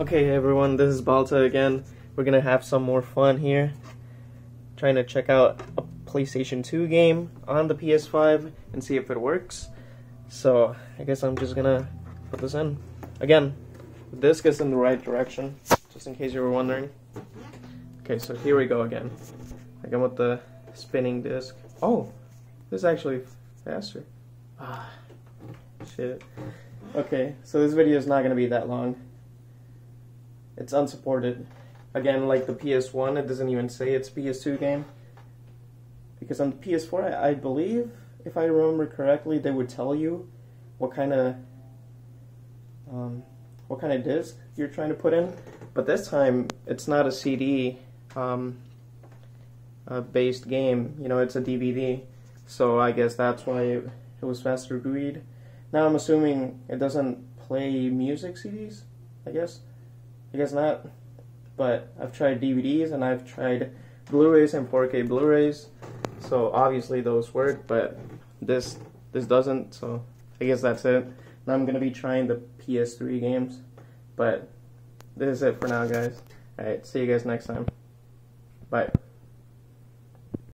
Okay everyone, this is Balta again. We're gonna have some more fun here. Trying to check out a PlayStation 2 game on the PS5 and see if it works. So I guess I'm just gonna put this in. Again, the disc is in the right direction, just in case you were wondering. Okay, so here we go again. Again with the spinning disc. Oh, this is actually faster. Ah, shit. Okay, so this video is not gonna be that long. It's unsupported. Again, like the PS1, it doesn't even say it's a PS2 game. Because on the PS4, I believe, if I remember correctly, they would tell you what kind of disc you're trying to put in. But this time, it's not a CD based game. You know, it's a DVD. So I guess that's why it was faster to read. Now I'm assuming it doesn't play music CDs, I guess. I guess not, but I've tried DVDs and I've tried Blu-rays and 4K Blu-rays, so obviously those work, but this doesn't, so I guess that's it. Now I'm going to be trying the PS3 games, but this is it for now, guys. Alright, see you guys next time. Bye.